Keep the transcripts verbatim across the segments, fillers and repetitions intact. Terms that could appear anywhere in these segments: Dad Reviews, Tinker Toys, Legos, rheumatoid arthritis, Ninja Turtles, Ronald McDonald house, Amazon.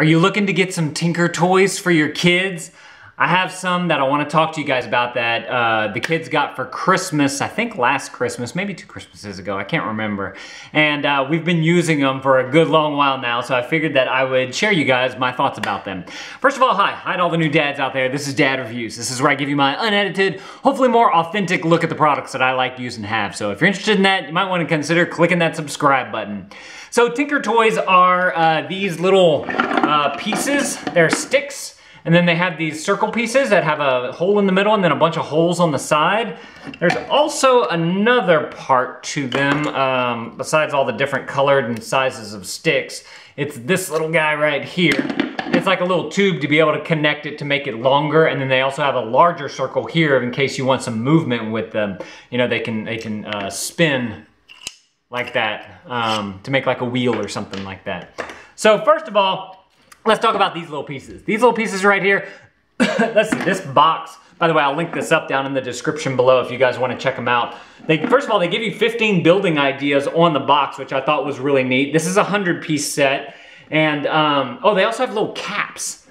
Are you looking to get some Tinker Toys for your kids? I have some that I want to talk to you guys about that uh, the kids got for Christmas, I think last Christmas, maybe two Christmases ago, I can't remember. And uh, we've been using them for a good long while now, so I figured that I would share you guys my thoughts about them. First of all, hi, hi to all the new dads out there. This is Dad Reviews. This is where I give you my unedited, hopefully more authentic look at the products that I like to use and have. So if you're interested in that, you might want to consider clicking that subscribe button. So Tinker Toys are uh, these little uh, pieces, they're sticks. And then they have these circle pieces that have a hole in the middle and then a bunch of holes on the side. There's also another part to them, um, besides all the different colored and sizes of sticks. It's this little guy right here. It's like a little tube to be able to connect it to make it longer, and then they also have a larger circle here in case you want some movement with them. You know, they can, they can uh, spin like that um, to make like a wheel or something like that. So first of all, let's talk about these little pieces. These little pieces right here, that's this box. By the way, I'll link this up down in the description below if you guys want to check them out. They, first of all, they give you fifteen building ideas on the box, which I thought was really neat. This is a hundred-piece set. And, um, oh, they also have little caps.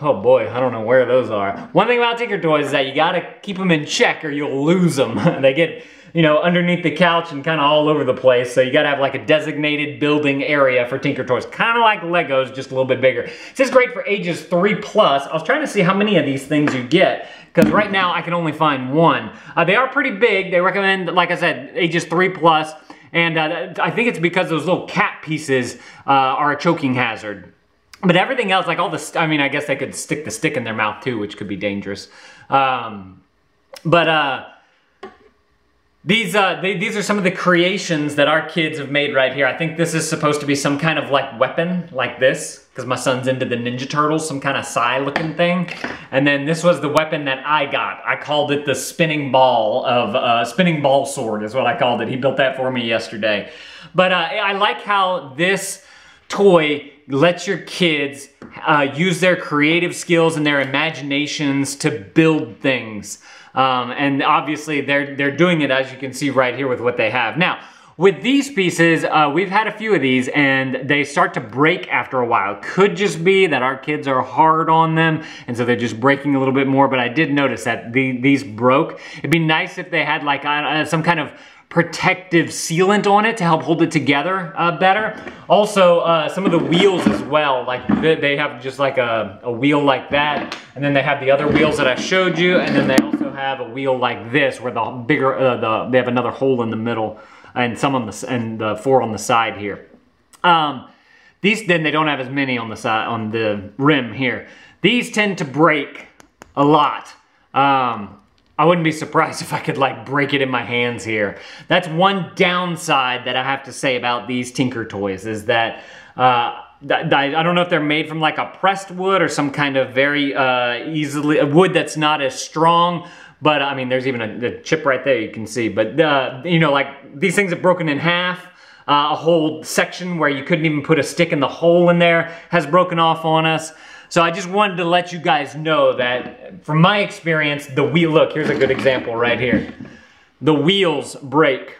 Oh boy, I don't know where those are. One thing about Tinker Toys is that you gotta keep them in check or you'll lose them. They get, you know, underneath the couch and kind of all over the place. So you gotta have like a designated building area for Tinker Toys. Kind of like Legos, just a little bit bigger. This is great for ages three plus. I was trying to see how many of these things you get, because right now I can only find one. Uh, they are pretty big. They recommend, like I said, ages three plus. And uh, I think it's because those little cap pieces uh, are a choking hazard. But everything else, like all the, I mean, I guess they could stick the stick in their mouth too, which could be dangerous. Um, but uh, these uh, they, these are some of the creations that our kids have made right here. I think this is supposed to be some kind of like weapon, like this, because my son's into the Ninja Turtles, some kind of sai looking thing. And then this was the weapon that I got. I called it the spinning ball of, uh, spinning ball sword is what I called it. He built that for me yesterday. But uh, I like how this toy lets your kids uh, use their creative skills and their imaginations to build things. Um, and obviously they're, they're doing it, as you can see right here, with what they have. Now, with these pieces, uh, we've had a few of these and they start to break after a while. Could just be that our kids are hard on them and so they're just breaking a little bit more, but I did notice that the, these broke. It'd be nice if they had like uh, some kind of protective sealant on it to help hold it together uh, better. Also, uh, some of the wheels as well, like they have just like a, a wheel like that, and then they have the other wheels that I showed you, and then they also have a wheel like this where the bigger, uh, the, they have another hole in the middle and some on the, and the four on the side here. Um, these, then they don't have as many on the side, on the rim here. These tend to break a lot. Um, I wouldn't be surprised if I could like break it in my hands here. That's one downside that I have to say about these Tinker Toys is that uh, I don't know if they're made from like a pressed wood or some kind of very uh, easily wood that's not as strong. But I mean, there's even a the chip right there you can see. But uh, you know, like these things have broken in half. Uh, a whole section where you couldn't even put a stick in the hole in there has broken off on us. So I just wanted to let you guys know that from my experience, the wheel, look, here's a good example right here. The wheels break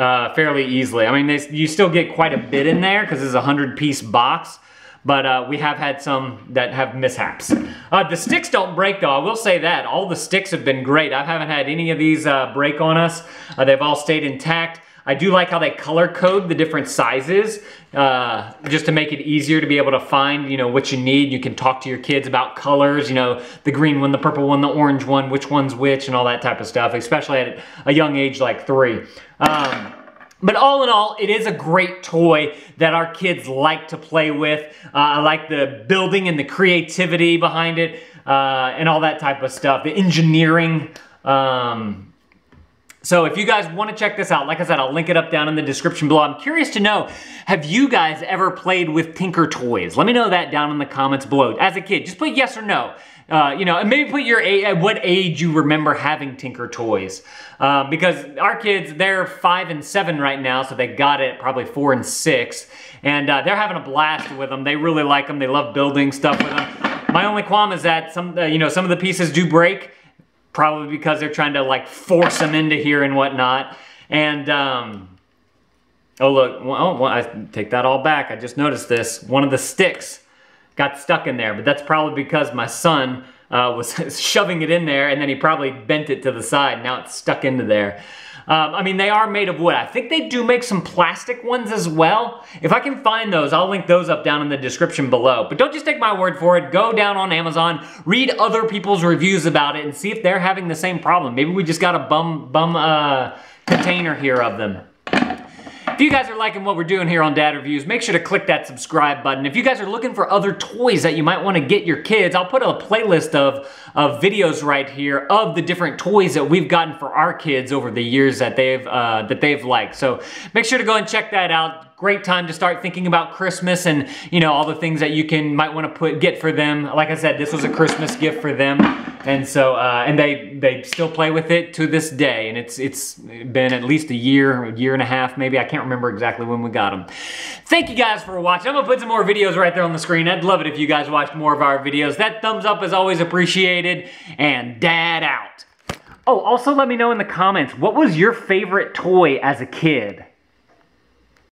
uh, fairly easily. I mean, they, you still get quite a bit in there because it's a hundred piece box, but uh, we have had some that have mishaps. Uh, the sticks don't break though, I will say that. All the sticks have been great. I haven't had any of these uh, break on us. Uh, they've all stayed intact. I do like how they color code the different sizes uh, just to make it easier to be able to find, you know, what you need. You can talk to your kids about colors, you know, the green one, the purple one, the orange one, which one's which, and all that type of stuff, especially at a young age like three. Um, But all in all, it is a great toy that our kids like to play with. Uh, I like the building and the creativity behind it uh, and all that type of stuff, the engineering. Um, So if you guys want to check this out, like I said, I'll link it up down in the description below. I'm curious to know, have you guys ever played with Tinker Toys? Let me know that down in the comments below. As a kid, just put yes or no. Uh, you know, and maybe put your age, at what age you remember having Tinker Toys. Uh, because our kids, they're five and seven right now, so they got it probably four and six. And uh, they're having a blast with them. They really like them. They love building stuff with them. My only qualm is that some, uh, you know, some of the pieces do break. Probably because they're trying to like force them into here and whatnot. And, um, oh look, oh, well, I take that all back. I just noticed this. One of the sticks got stuck in there, but that's probably because my son uh, was shoving it in there and then he probably bent it to the side. Now it's stuck into there. Um, I mean, they are made of wood. I think they do make some plastic ones as well. If I can find those, I'll link those up down in the description below. But don't just take my word for it. Go down on Amazon, read other people's reviews about it, and see if they're having the same problem. Maybe we just got a bum, bum uh, container here of them. If you guys are liking what we're doing here on Dad Reviews, make sure to click that subscribe button. If you guys are looking for other toys that you might want to get your kids, I'll put a playlist of, of videos right here of the different toys that we've gotten for our kids over the years that they've, uh, that they've liked. So make sure to go and check that out. Great time to start thinking about Christmas and, you know, all the things that you can might want to put get for them. Like I said, this was a Christmas gift for them, and so uh, and they they still play with it to this day. And it's it's been at least a year, a year and a half maybe. I can't remember exactly when we got them. Thank you guys for watching. I'm gonna put some more videos right there on the screen. I'd love it if you guys watched more of our videos. That thumbs up is always appreciated. And Dad out. Oh, also let me know in the comments, what was your favorite toy as a kid?